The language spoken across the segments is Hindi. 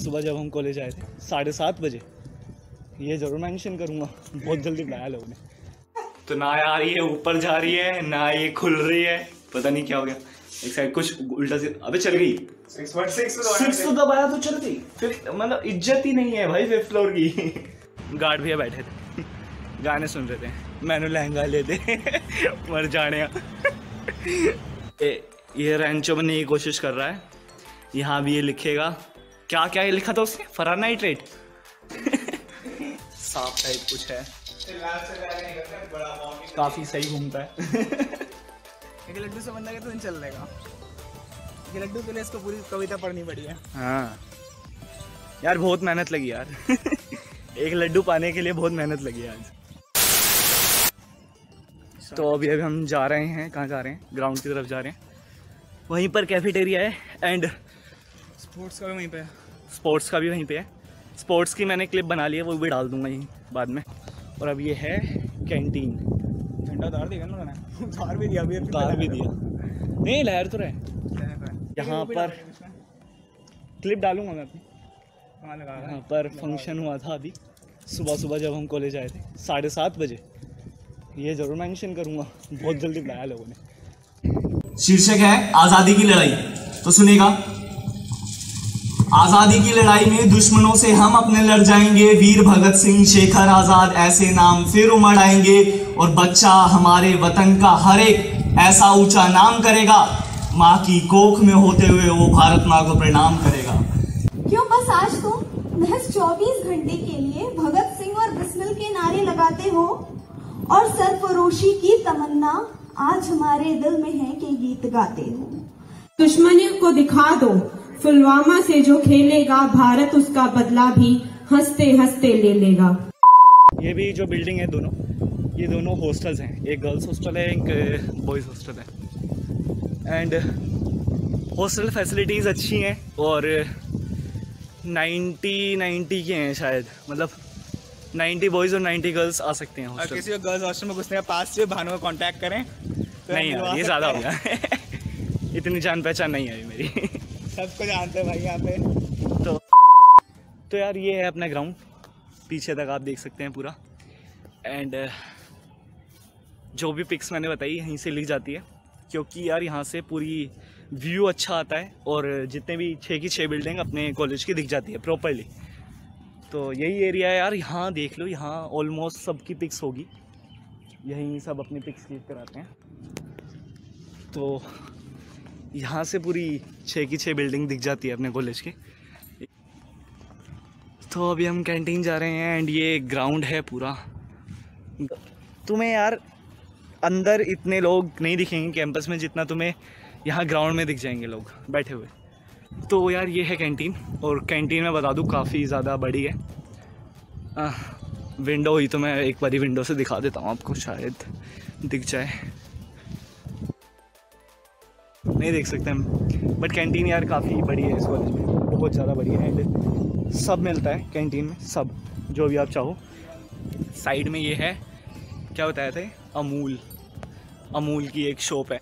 सुबह जब हम कॉलेज आए थे 7:30 बजे, ये जरूर मेंशन करूँगा, बहुत जल्दी बनाया लोगों ने। तो ना यार ये ऊपर जा रही है ना ये खुल रही है, पता नहीं क्या हो गया। एक साइड कुछ उल्टा से, अबे चल गई, 6 तो दबाया तो चल गई, फिर मतलब इज्जत ही नहीं है भाई 5th फ्लोर की। गार्ड भैया बैठे थे, गाने सुन रहे थे, मैंने लहंगा ले दे मर जाने। ये रेंचो बनने की कोशिश कर रहा है, यहाँ भी ये लिखेगा क्या क्या ये लिखा था उसने, फरानाइट्रेट सांप टाइप कुछ है, काफी सही घूमता है। एक लड्डू से बंदा तो नहीं चल रहेगा, ये लड्डू के लिए इसको पूरी कविता पढ़नी पड़ी है। हाँ यार बहुत मेहनत लगी यार एक लड्डू पाने के लिए बहुत मेहनत लगी आज। तो अभी अभी हम जा रहे हैं, कहाँ जा रहे हैं, ग्राउंड की तरफ जा रहे हैं, वहीं पर कैफेटेरिया है एंड स्पोर्ट्स का भी वहीं पे है, स्पोर्ट्स का भी वहीं पे है। स्पोर्ट्स की मैंने क्लिप बना ली है, वो भी डाल दूंगा यहीं बाद में। और अब ये है कैंटीन, ठंडा दार देगा ना मैंने, दार भी दिया, दार भी दिया, नहीं लहर तो रहे। यहाँ पर क्लिप डालूंगा मैं अपनी, यहाँ पर फंक्शन हुआ था अभी सुबह सुबह जब हम कॉलेज आए थे 7:30 बजे, ये ज़रूर मैंशन करूँगा, बहुत जल्दी बुलाया लोगों ने। शीर्षक है आज़ादी की लड़ाई, तो सुनेगा। आजादी की लड़ाई में दुश्मनों से हम अपने लड़ जाएंगे, वीर भगत सिंह, शेखर आजाद ऐसे नाम फिर उमड़ आएंगे, और बच्चा हमारे वतन का हर एक ऐसा ऊंचा नाम करेगा, माँ की कोख में होते हुए वो भारत माँ को प्रणाम करेगा। क्यों बस आज तुम महज 24 घंटे के लिए भगत सिंह और बिस्मिल के नारे लगाते हो, और सरफरोशी की तमन्ना आज हमारे दिल में है कि गीत गाते हो। दुश्मनी को दिखा दो, पुलवामा से जो खेलेगा भारत उसका बदला भी हंसते हंसते ले लेगा। ये भी जो बिल्डिंग है दोनों, ये दोनों हॉस्टल्स हैं, एक गर्ल्स हॉस्टल है एक बॉयज़ हॉस्टल है। एंड हॉस्टल फैसिलिटीज़ अच्छी हैं और 90 के हैं शायद, मतलब 90 बॉयज़ और 90 गर्ल्स आ सकते हैं हॉस्टल। किसी को गर्ल्स हॉस्टल में घुसने के पास से भानु को कॉन्टैक्ट करें। तो नहीं यार ये ज़्यादा हो गया इतनी जान पहचान नहीं है मेरी, सबको जानते हैं भाई यहाँ पे। तो यार ये है अपना ग्राउंड, पीछे तक आप देख सकते हैं पूरा। एंड जो भी पिक्स मैंने बताई यहीं से ली जाती है, क्योंकि यार यहाँ से पूरी व्यू अच्छा आता है और जितने भी 6 की 6 बिल्डिंग अपने कॉलेज की दिख जाती है प्रॉपरली। तो यही एरिया है यार, यहाँ देख लो, यहाँ ऑलमोस्ट सबकी पिक्स होगी, यहीं सब अपनी पिक्स क्लिक कराते हैं। तो यहाँ से पूरी 6 की 6 बिल्डिंग दिख जाती है अपने कॉलेज के। तो अभी हम कैंटीन जा रहे हैं एंड ये ग्राउंड है पूरा। तुम्हें यार अंदर इतने लोग नहीं दिखेंगे कैंपस में जितना तुम्हें यहाँ ग्राउंड में दिख जाएंगे लोग बैठे हुए। तो यार ये है कैंटीन, और कैंटीन में बता दूँ काफ़ी ज़्यादा बड़ी है। विंडो ही तो मैं एक बारी विंडो से दिखा देता हूँ आपको, शायद दिख जाए, नहीं देख सकते हम, बट कैंटीन यार काफ़ी बड़ी है इस कॉलेज में, बहुत ज़्यादा बड़ी है। एंड सब मिलता है कैंटीन में, सब जो भी आप चाहो। साइड में ये है, क्या बताया था, अमूल, अमूल की एक शॉप है।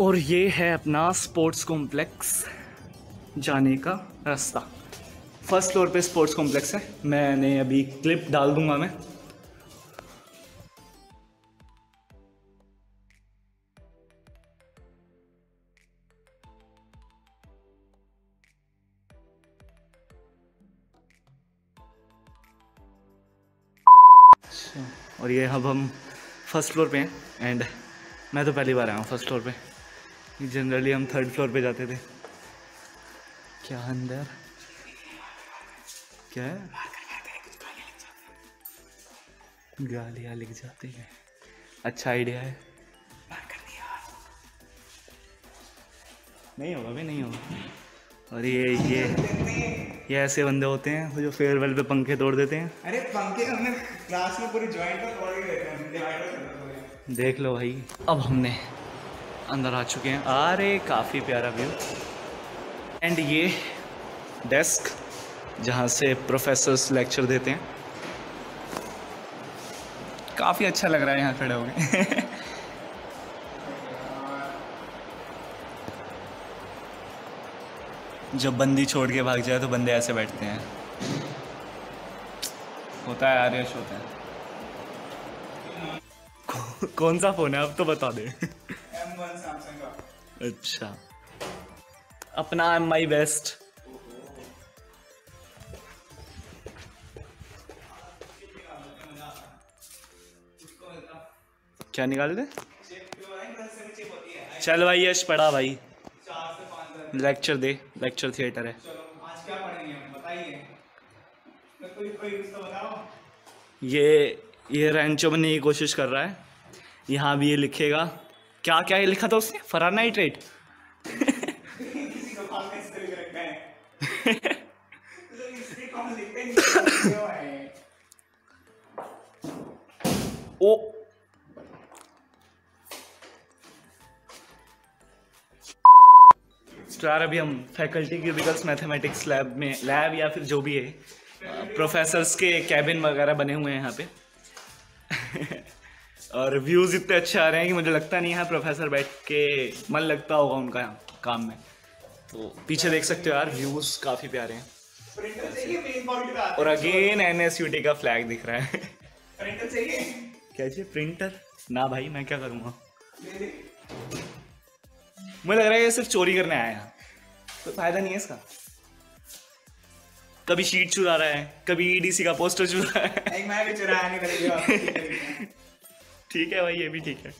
और ये है अपना स्पोर्ट्स कॉम्प्लेक्स जाने का रास्ता, 1st फ्लोर पे स्पोर्ट्स कॉम्प्लेक्स है, मैंने अभी क्लिप डाल दूँगा मैं। और ये अब हम 1st फ्लोर पे हैं, एंड मैं तो पहली बार आया हूँ 1st फ्लोर पे, जनरली हम 3rd फ्लोर पे जाते थे। क्या अंदर क्या है, गालियाँ लिख जाती हैं, अच्छा आइडिया है, नहीं होगा भाई, नहीं होगा। और ये ऐसे बंदे होते हैं जो फेयरवेल पे पंखे तोड़ देते हैं। अरे पंखे हमने क्लास में पूरी जॉइंट पर तोड़ देते हैं, देख लो भाई। अब हमने अंदर आ चुके हैं, अरे काफ़ी प्यारा व्यू। एंड ये डेस्क जहाँ से प्रोफेसर्स लेक्चर देते हैं, काफ़ी अच्छा लग रहा है यहाँ खड़े होके जब बंदी छोड़ के भाग जाए तो बंदे ऐसे बैठते हैं। होता है यार, यश होता है। कौन सा फ़ोन है अब तो बता दे। M1 सैमसंग का। अच्छा, अपना आई एम माई बेस्ट। क्या निकाल दे? चल भाई यश, पढ़ा भाई, लेक्चर दे। लेक्चर थिएटर है। चलो आज क्या पढ़ेंगे हम, बताइए। तो कोई किस्सा बताओ। ये रैंचो बनने की कोशिश कर रहा है। यहाँ भी ये लिखेगा। क्या क्या ये लिखा था उसने? फरानाइट्रेट। ओ तो यार, अभी हम फैकल्टी क्यूबिकल्स मैथमेटिक्स लैब या फिर जो भी है, प्रोफेसर्स के कैबिन वगैरह बने हुए हैं यहाँ पे। और व्यूज़ इतने अच्छे आ रहे हैं कि मुझे लगता नहीं है प्रोफेसर बैठ के, मन लगता होगा उनका काम में। तो पीछे देख सकते हो यार, व्यूज़ काफ़ी प्यारे हैं। और अगेन NSUT का फ्लैग दिख रहा है। प्रिंटर चाहिए? क्या चाहिए? प्रिंटर ना भाई, मैं क्या करूँगा। मुझे लग रहा है ये सिर्फ चोरी करने आया है, कोई फायदा नहीं है इसका। कभी शीट चुरा रहा है, कभी EDC का पोस्टर चुरा रहा है। मैं भी चुराया नहीं करेगा। ठीक है भाई, ये भी ठीक है।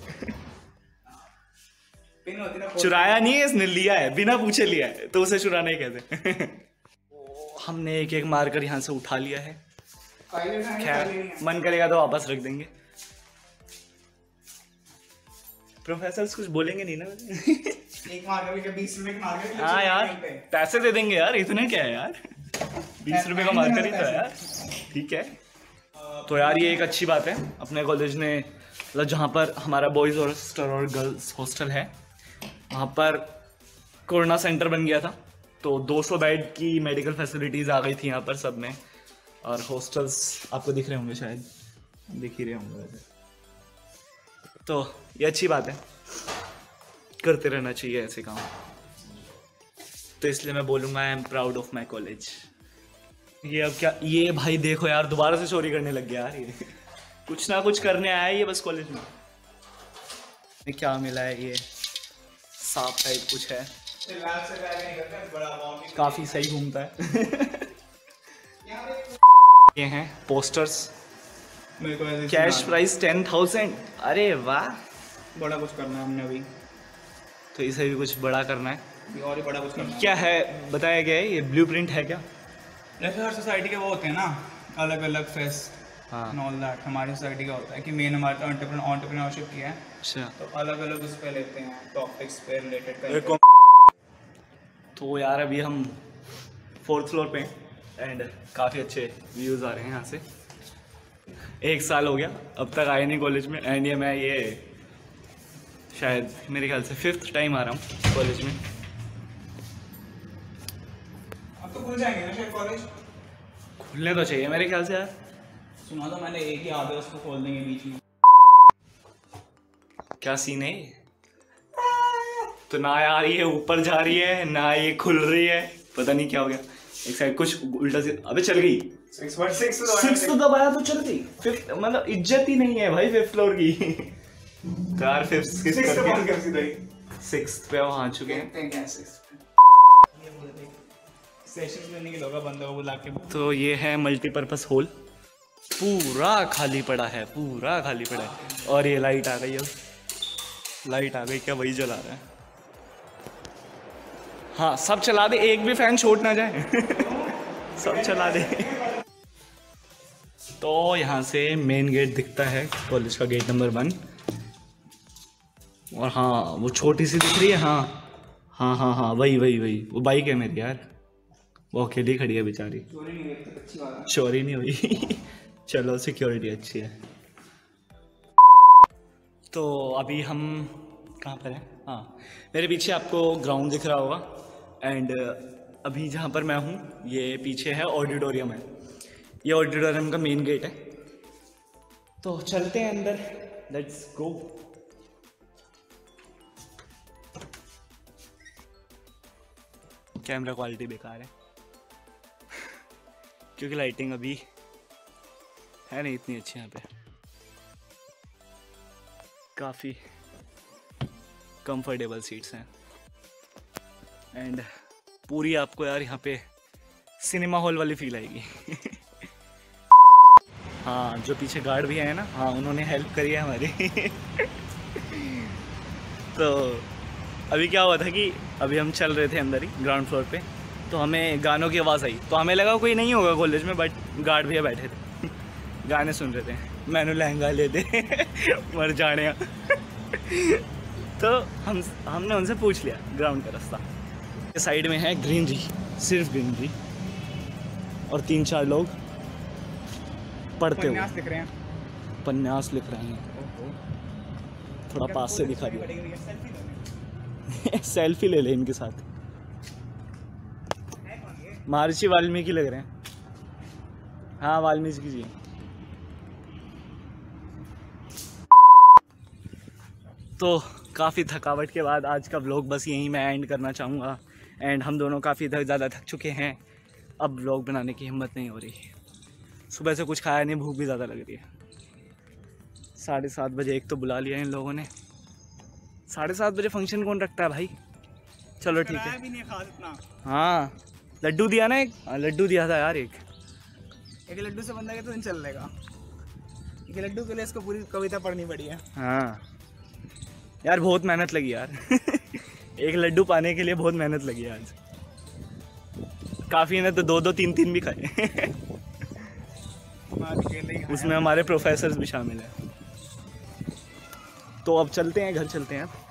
चुराया नहीं है इसने, लिया है, बिना पूछे लिया है, तो उसे चुराना ही कहते। हमने एक एक मारकर यहाँ से उठा लिया है। खैर, मन करेगा तो वापस रख देंगे। प्रोफेसर्स कुछ बोलेंगे नहीं ना। एक मार्कर के 20 रुपए के मार्कर। हाँ यार, पैसे दे देंगे यार, इतने क्या है यार, 20 रुपए का मार्कर ही था यार। ठीक है, तो यार ये एक अच्छी बात है अपने कॉलेज ने, मतलब जहाँ पर हमारा बॉयज़ हॉस्टल और गर्ल्स हॉस्टल है, वहाँ पर कोरोना सेंटर बन गया था। तो 200 बेड की मेडिकल फैसिलिटीज़ आ गई थी यहाँ पर सब में। और हॉस्टल्स आपको दिख रहे होंगे, शायद दिख ही रहे होंगे। तो ये अच्छी बात है, करते रहना चाहिए ऐसे काम। तो इसलिए मैं बोलूँगा I am proud of my college. ये अब क्या, ये भाई देखो यार, दोबारा से चोरी करने लग गया यार ये। कुछ ना कुछ करने आया है ये बस कॉलेज में। क्या मिला है? ये सांप टाइप कुछ है, काफ़ी सही घूमता है। ये हैं पोस्टर्स। Cash price 10,000। अरे वाह, बड़ा कुछ करना है हमने अभी तो। इसे भी कुछ बड़ा करना है, और भी बड़ा कुछ करना है। क्या है बताया गया है? ये ब्लूप्रिंट है क्या? जैसे हर सोसाइटी के वो होते हैं ना, अलग अलग फेस्ट। हाँ, ऑल दैट हमारी सोसाइटी का होता है कि मेन हमारे तो एंटरप्रेन्योरशिप किया है। अच्छा, तो अलग अलग उस पर लेते हैं टॉपिक्स पे रिलेटेड। तो यार अभी हम 4th फ्लोर पे हैं एंड काफ़ी अच्छे व्यूज़ आ रहे हैं यहाँ से। 1 साल हो गया अब तक आया नहीं कॉलेज में, एंड ये मैं शायद मेरे ख्याल से 5th टाइम आ रहा हूँ कॉलेज में। अब तो खुल जाएंगे ना शायद कॉलेज। खुलने तो चाहिए मेरे ख्याल से यार। सुना तो मैंने एक ही आदेश को खोल देंगे बीच में। क्या सीन है? तो ना यार ये ऊपर जा रही है, ना ये खुल रही है, पता नहीं क्या हो गया। एक साइड कुछ उल्टा से, अबे चल गई। 6 तो दबाया तो चलती। 5th मतलब इज्जत ही नहीं है भाई 5th फ्लोर की। तो यार 6th पे आ चुके हैं। सेशंस लेने के लोग बंदा वो लाके। तो ये है मल्टीपर्पस हॉल, पूरा खाली पड़ा है, पूरा खाली पड़ा है। और ये लाइट आ गई, अब लाइट आ गई। क्या वही जला रहा है? हाँ सब चला दे, एक भी फैन छोड़ ना जाए। सब चला दे। तो यहाँ से मेन गेट दिखता है कॉलेज का, गेट नंबर 1। और हाँ वो छोटी सी दिख रही है। हाँ हाँ हाँ हाँ वही वही वही, वो बाइक है मेरी यार, वो अकेली खड़ी है बेचारी। चोरी नहीं हुई। चलो सिक्योरिटी अच्छी है। तो अभी हम कहाँ पर हैं? हाँ, मेरे पीछे आपको ग्राउंड दिख रहा होगा, एंड अभी जहाँ पर मैं हूँ ये पीछे है ऑडिटोरियम है। ये ऑडिटोरियम का मेन गेट है। तो चलते हैं अंदर, लेट्स गो। कैमरा क्वालिटी बेकार है क्योंकि लाइटिंग अभी है नहीं इतनी अच्छी। यहाँ पे काफ़ी कंफर्टेबल सीट्स हैं एंड पूरी आपको यार यहाँ पे सिनेमा हॉल वाली फील आएगी। हाँ जो पीछे गार्ड भी आए ना, हाँ उन्होंने हेल्प करी है हमारी। तो अभी क्या हुआ था कि अभी हम चल रहे थे अंदर ही ग्राउंड फ्लोर पे, तो हमें गानों की आवाज़ आई, तो हमें लगा कोई नहीं होगा कॉलेज में, बट गार्ड भैया बैठे थे गाने सुन रहे थे। मैंने लहंगा ले दे मर जाने। तो हमने उनसे पूछ लिया ग्राउंड का रास्ता। साइड में है ग्रीनरी, सिर्फ ग्रीनरी और तीन चार लोग पढ़ते हुए उपन्यास लिख रहे हैं। थोड़ा पास से दिखा दिया। सेल्फी ले ले इनके साथ। महर्षि वाल्मीकि लग रहे हैं। हाँ वाल्मीकि जी। तो काफ़ी थकावट के बाद आज का व्लॉग बस यहीं मैं एंड करना चाहूँगा। एंड हम दोनों काफ़ी ज़्यादा थक चुके हैं, अब व्लॉग बनाने की हिम्मत नहीं हो रही है। सुबह से कुछ खाया नहीं, भूख भी ज़्यादा लग रही है। 7:30 बजे एक तो बुला लिया इन लोगों ने। 7:30 बजे फंक्शन कौन रखता है भाई। चलो ठीक है। भी नहीं खास इतना। हाँ लड्डू दिया ना, एक लड्डू दिया था यार। एक लड्डू से बंदा के तो दिन चल लेगा। एक लड्डू के लिए इसको पूरी कविता पढ़नी पड़ी है। हाँ यार बहुत मेहनत लगी यार। एक लड्डू पाने के लिए बहुत मेहनत लगी आज। काफ़ी ने तो दो दो तीन तीन भी खाए। उसमें हमारे प्रोफेसर्स भी शामिल हैं। तो अब चलते हैं, घर चलते हैं।